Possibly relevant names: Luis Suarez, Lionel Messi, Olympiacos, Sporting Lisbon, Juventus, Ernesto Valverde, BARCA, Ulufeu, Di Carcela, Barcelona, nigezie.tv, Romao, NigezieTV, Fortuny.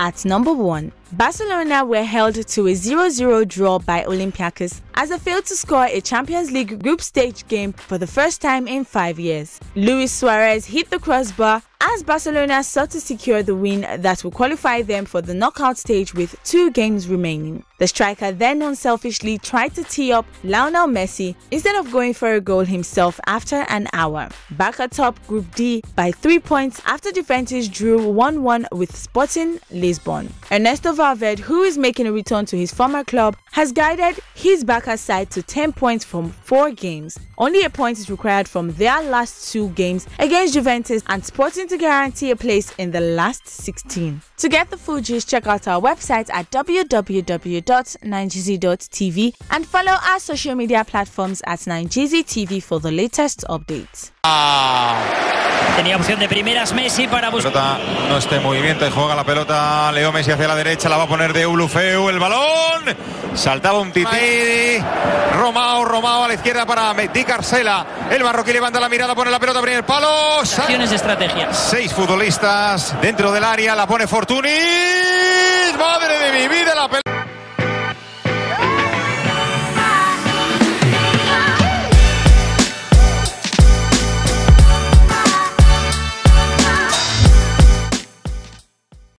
At number 1, Barcelona were held to a 0-0 draw by Olympiacos as they failed to score a Champions League group stage game for the first time in 5 years. Luis Suarez hit the crossbar as Barcelona sought to secure the win that will qualify them for the knockout stage with 2 games remaining. The striker then unselfishly tried to tee up Lionel Messi instead of going for a goal himself after an hour. Back atop Group D by 3 points after Juventus drew 1-1 with Sporting Lisbon. Ernesto Valverde, who is making a return to his former club, has guided his Barca side to 10 points from 4 games. Only a point is required from their last 2 games against Juventus and Sporting to guarantee a place in the last 16. To get the full gist, check out our website at www.nigezie.tv and follow our social media platforms at NigezieTV for the latest updates. Tenía opción de primeras Messi para buscar. No este movimiento y juega la pelota Leo Messi hacia la derecha, la va a poner de Ulufeu, el balón. Saltaba un tití. Romao a la izquierda para Di Carcela. El marroquí levanta la mirada, pone la pelota a primer palo. Acciones de estrategia. 6 futbolistas dentro del área, la pone Fortuny. Madre de mi vida la pelota.